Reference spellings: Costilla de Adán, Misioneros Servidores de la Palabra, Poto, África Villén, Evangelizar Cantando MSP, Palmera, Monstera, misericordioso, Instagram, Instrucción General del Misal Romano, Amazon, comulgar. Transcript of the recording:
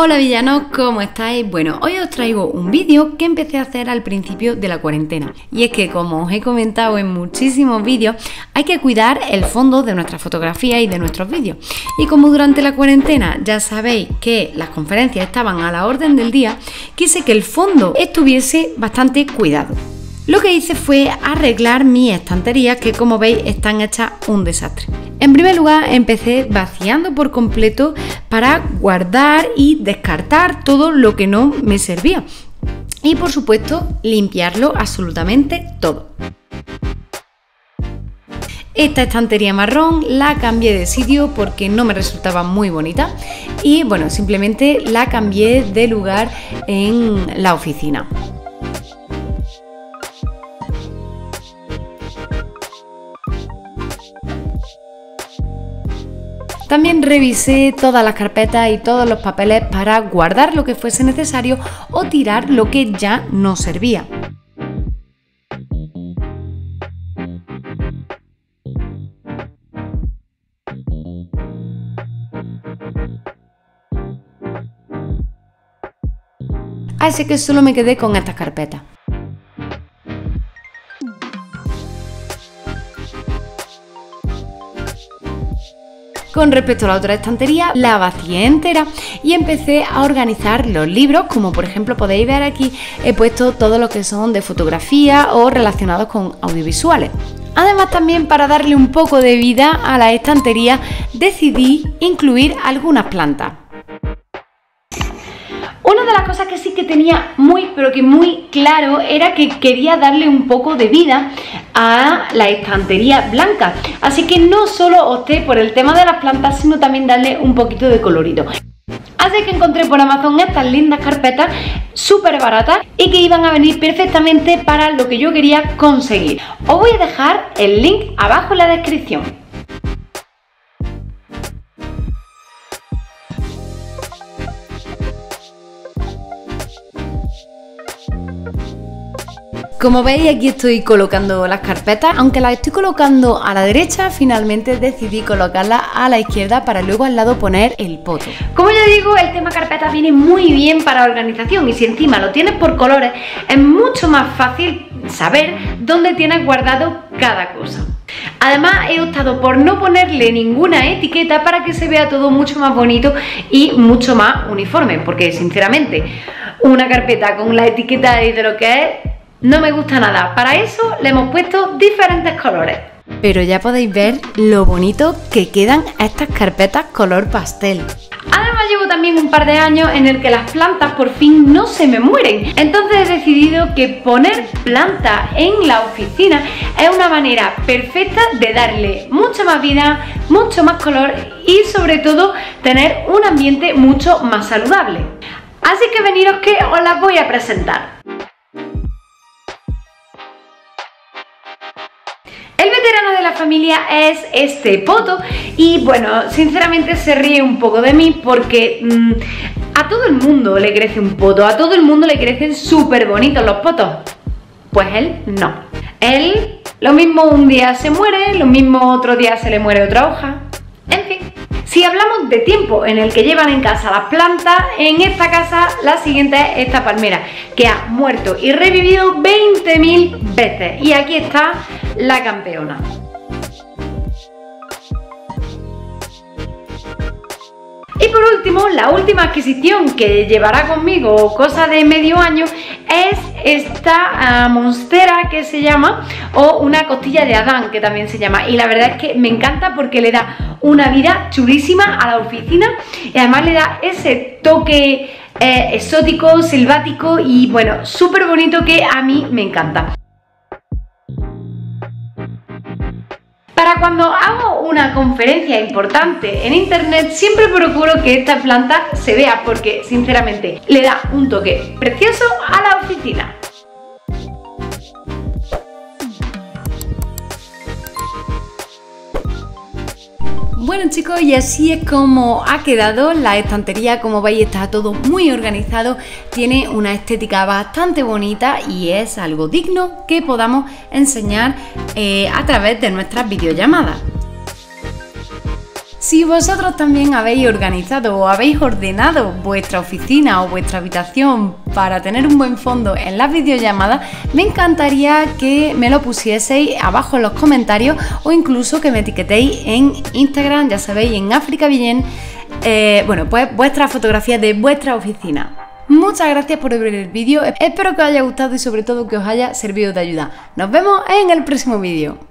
Hola villanos, ¿cómo estáis? Bueno, hoy os traigo un vídeo que empecé a hacer al principio de la cuarentena. Y es que, como os he comentado en muchísimos vídeos, hay que cuidar el fondo de nuestras fotografías y de nuestros vídeos. Y como durante la cuarentena ya sabéis que las conferencias estaban a la orden del día, quise que el fondo estuviese bastante cuidado. Lo que hice fue arreglar mis estanterías, que como veis están hechas un desastre. En primer lugar empecé vaciando por completo para guardar y descartar todo lo que no me servía. Y por supuesto limpiarlo absolutamente todo. Esta estantería marrón la cambié de sitio porque no me resultaba muy bonita y bueno, simplemente la cambié de lugar en la oficina. También revisé todas las carpetas y todos los papeles para guardar lo que fuese necesario o tirar lo que ya no servía. Así que solo me quedé con estas carpetas. Con respecto a la otra estantería, la vacié entera y empecé a organizar los libros, como por ejemplo podéis ver aquí, he puesto todos los que son de fotografía o relacionados con audiovisuales. Además, también para darle un poco de vida a la estantería, decidí incluir algunas plantas. Una de las cosas que sí que tenía muy, pero que muy claro, era que quería darle un poco de vida a la estantería blanca, así que no solo opté por el tema de las plantas, sino también darle un poquito de colorido. Así que encontré por Amazon estas lindas carpetas súper baratas y que iban a venir perfectamente para lo que yo quería conseguir. Os voy a dejar el link abajo en la descripción. Como veis, aquí estoy colocando las carpetas. Aunque las estoy colocando a la derecha, finalmente decidí colocarlas a la izquierda para luego al lado poner el poto. Como ya digo, el tema carpeta viene muy bien para organización y si encima lo tienes por colores, es mucho más fácil saber dónde tienes guardado cada cosa. Además, he optado por no ponerle ninguna etiqueta para que se vea todo mucho más bonito y mucho más uniforme, porque sinceramente, una carpeta con la etiqueta de lo que es no me gusta nada. Para eso le hemos puesto diferentes colores. Pero ya podéis ver lo bonito que quedan estas carpetas color pastel. Además, llevo también un par de años en el que las plantas por fin no se me mueren. Entonces he decidido que poner plantas en la oficina es una manera perfecta de darle mucha más vida, mucho más color y sobre todo tener un ambiente mucho más saludable. Así que veniros que os las voy a presentar. Familia es este Poto y bueno, sinceramente se ríe un poco de mí porque a todo el mundo le crece un poto, a todo el mundo le crecen súper bonitos los potos, pues él no. Él lo mismo un día se muere, lo mismo otro día se le muere otra hoja, en fin. Si hablamos de tiempo en el que llevan en casa las plantas, en esta casa la siguiente es esta palmera, que ha muerto y revivido 20.000 veces y aquí está la campeona. Y por último, la última adquisición que llevará conmigo cosa de medio año es esta Monstera, que se llama, o una Costilla de Adán, que también se llama, y la verdad es que me encanta porque le da una vida chulísima a la oficina y además le da ese toque exótico, selvático y bueno, súper bonito, que a mí me encanta. Para cuando hago una conferencia importante en internet, siempre procuro que esta planta se vea porque sinceramente le da un toque precioso a la oficina. Bueno chicos, y así es como ha quedado la estantería. Como veis, está todo muy organizado, tiene una estética bastante bonita y es algo digno que podamos enseñar a través de nuestras videollamadas. Si vosotros también habéis organizado o habéis ordenado vuestra oficina o vuestra habitación para tener un buen fondo en las videollamadas, me encantaría que me lo pusieseis abajo en los comentarios o incluso que me etiquetéis en Instagram, ya sabéis, en África Villén, bueno, pues vuestras fotografías de vuestra oficina. Muchas gracias por ver el vídeo, espero que os haya gustado y sobre todo que os haya servido de ayuda. Nos vemos en el próximo vídeo.